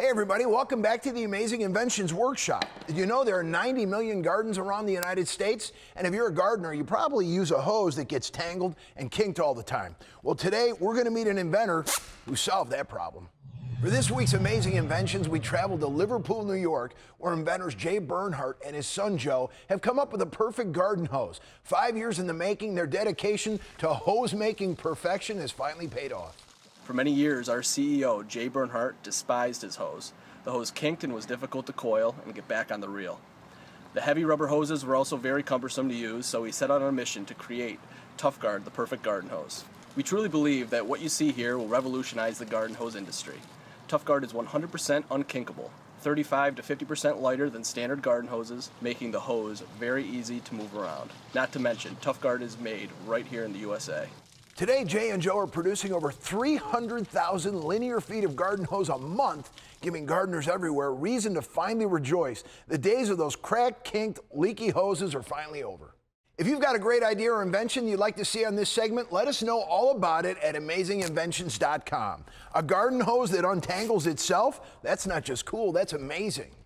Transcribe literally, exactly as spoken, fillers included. Hey everybody, welcome back to the Amazing Inventions Workshop. Did you know there are ninety million gardens around the United States? And if you're a gardener, you probably use a hose that gets tangled and kinked all the time. Well, today we're gonna meet an inventor who solved that problem. For this week's Amazing Inventions, we traveled to Liverpool, New York, where inventors Jay Bernhardt and his son Joe have come up with a perfect garden hose. Five years in the making, their dedication to hose-making perfection has finally paid off. For many years, our C E O, Jay Bernhardt, despised his hose. The hose kinked and was difficult to coil and get back on the reel. The heavy rubber hoses were also very cumbersome to use, so we set out on a mission to create Tuff Guard, the perfect garden hose. We truly believe that what you see here will revolutionize the garden hose industry. Tuff Guard is one hundred percent unkinkable, thirty-five to fifty percent lighter than standard garden hoses, making the hose very easy to move around. Not to mention, Tuff Guard is made right here in the U S A. Today, Jay and Joe are producing over three hundred thousand linear feet of garden hose a month, giving gardeners everywhere reason to finally rejoice. The days of those cracked, kinked, leaky hoses are finally over. If you've got a great idea or invention you'd like to see on this segment, let us know all about it at amazing inventions dot com. A garden hose that untangles itself? That's not just cool, that's amazing.